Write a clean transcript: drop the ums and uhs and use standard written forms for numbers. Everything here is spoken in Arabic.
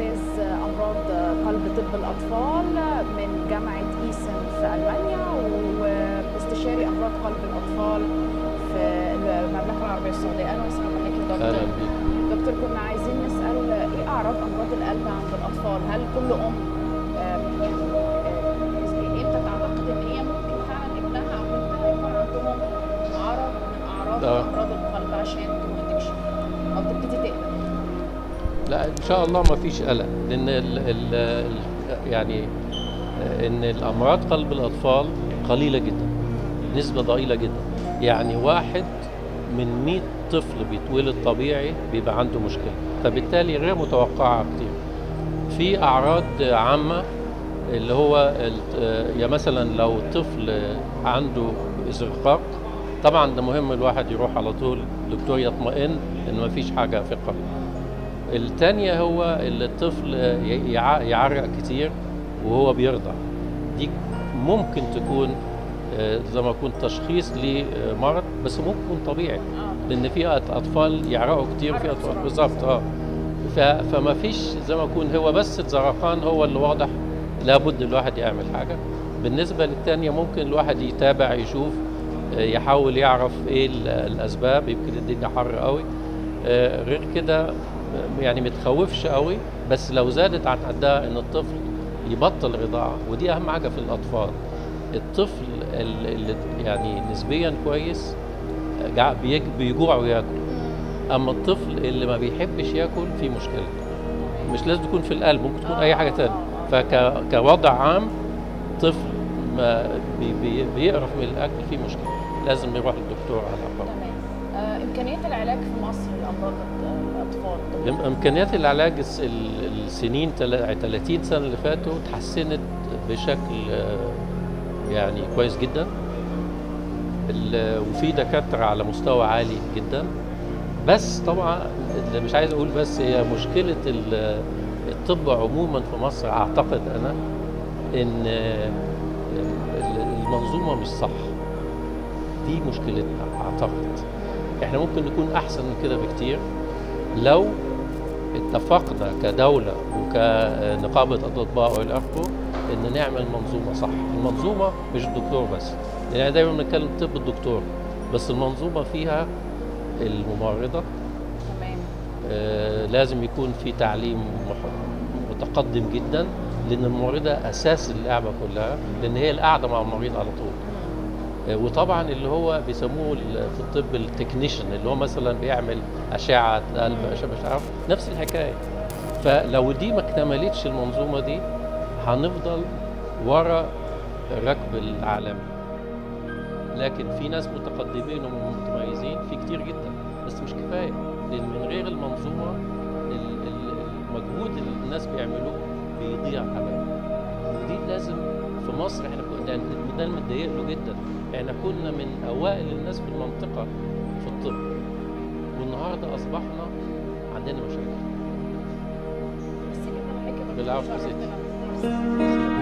أستاذ أمراض قلب طب الأطفال من جامعة إيسن في ألمانيا، واستشاري أمراض قلب الأطفال في المملكة العربية السعودية. أهلا وسهلا بحضرتك يا دكتور. أهلا بيك. دكتور، كنا عايزين نسأل إيه أعراض أمراض القلب عند الأطفال؟ هل كل أم يعني بتعتقد إن هي ممكن فعلا ابنها أو بنتها يكون عندهم عرض من أعراض أمراض القلب عشان تمشي أو تبتدي تقلق؟ لا ان شاء الله ما فيش قلق، لان يعني ان الامراض قلب الاطفال قليله جدا، نسبه ضئيله جدا. يعني 1 من 100 طفل بيتولد طبيعي بيبقى عنده مشكله، فبالتالي غير متوقعه كتير. في اعراض عامه اللي هو يا مثلا لو طفل عنده ازرقاق، طبعا ده مهم الواحد يروح على طول دكتور يطمئن ان ما فيش حاجه في قلبه. التانية هو الطفل يعرق كتير وهو بيرضع، دي ممكن تكون زي ما يكون تشخيص لمرض، بس ممكن يكون طبيعي لان في اطفال يعرقوا كتير وفي اطفال بالظبط فما فيش زي ما يكون هو بس الزرقان هو اللي واضح، لابد الواحد يعمل حاجه. بالنسبه للتانية ممكن الواحد يتابع يشوف يحاول يعرف ايه الاسباب، يمكن الدنيا حر قوي غير كده يعني متخوفش قوي، بس لو زادت عن حدها ان الطفل يبطل رضاعه، ودي اهم حاجه في الاطفال. الطفل اللي يعني نسبيا كويس بيجوع وياكل، اما الطفل اللي ما بيحبش ياكل في مشكله، مش لازم تكون في القلب، ممكن تكون اي حاجه ثانيه. فكوضع عام طفل ما بيقرف من الاكل في مشكله، لازم يروح للدكتور على طول. إمكانيات العلاج في مصر لأمراض الأطفال؟ إمكانيات العلاج السنين 30 سنة اللي فاتوا اتحسنت بشكل يعني كويس جدا، وفي دكاترة على مستوى عالي جدا. بس طبعا اللي مش عايز أقول، بس هي مشكلة الطب عموما في مصر أعتقد أنا إن المنظومة مش صح، دي مشكلتنا. أعتقد احنا ممكن نكون احسن من كده بكتير لو اتفقنا كدوله وكنقابه اطباء والى اخره ان نعمل منظومه صح. المنظومه مش الدكتور بس، لان يعني دايما بنتكلم طب الدكتور، بس المنظومه فيها الممرضه تمام. لازم يكون في تعليم متقدم جدا، لان الممرضه اساس اللعبه كلها، لان هي القاعده مع المريض على طول. وطبعا اللي هو بيسموه في الطب التكنيشن، اللي هو مثلا بيعمل اشعه قلب مش عارف، نفس الحكايه. فلو دي ما اكتملتش المنظومه دي هنفضل ورا الركب العالمي. لكن في ناس متقدمين ومتميزين في كتير جدا، بس مش كفايه، لان من غير المنظومه المجهود اللي الناس بيعملوه بيضيع عليهم. ودي لازم في مصر احنا كنا ده متضايق له جدا، احنا كنا من اوائل الناس في المنطقه في الطب، والنهارده اصبحنا عندنا مشاكل. بالعافيه يا ستي.